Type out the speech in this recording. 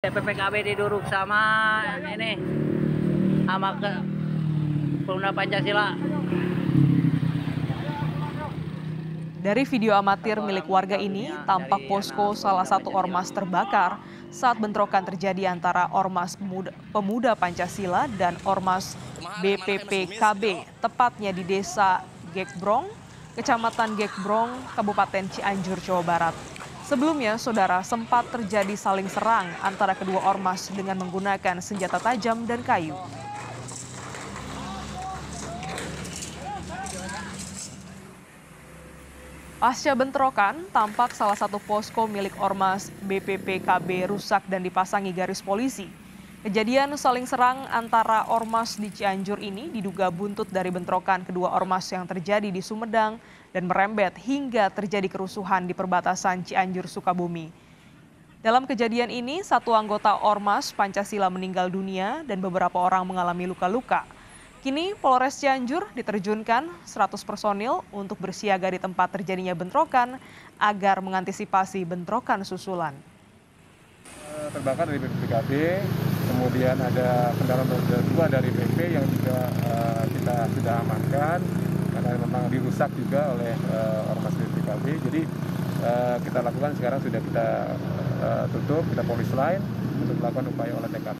BPPKB diduruk sama ini sama Pemuda Pancasila. Dari video amatir milik warga ini tampak posko salah satu ormas terbakar saat bentrokan terjadi antara ormas Pemuda Pancasila dan ormas BPPKB, tepatnya di Desa Gekbrong, Kecamatan Gekbrong, Kabupaten Cianjur, Jawa Barat. Sebelumnya, saudara, sempat terjadi saling serang antara kedua ormas dengan menggunakan senjata tajam dan kayu. Pasca bentrokan, tampak salah satu posko milik ormas BPPKB rusak dan dipasangi garis polisi. Kejadian saling serang antara ormas di Cianjur ini diduga buntut dari bentrokan kedua ormas yang terjadi di Sumedang dan merembet hingga terjadi kerusuhan di perbatasan Cianjur-Sukabumi. Dalam kejadian ini, satu anggota ormas Pancasila meninggal dunia dan beberapa orang mengalami luka-luka. Kini Polres Cianjur diterjunkan 100 personil untuk bersiaga di tempat terjadinya bentrokan agar mengantisipasi bentrokan susulan. Terbakar dari BPPKB, kemudian ada kendaraan roda 2 dari PP yang juga kita sudah amankan. Karena memang dirusak juga oleh ormas BPPKB, jadi kita lakukan sekarang sudah kita tutup, kita polis lain untuk melakukan upaya olah TKP.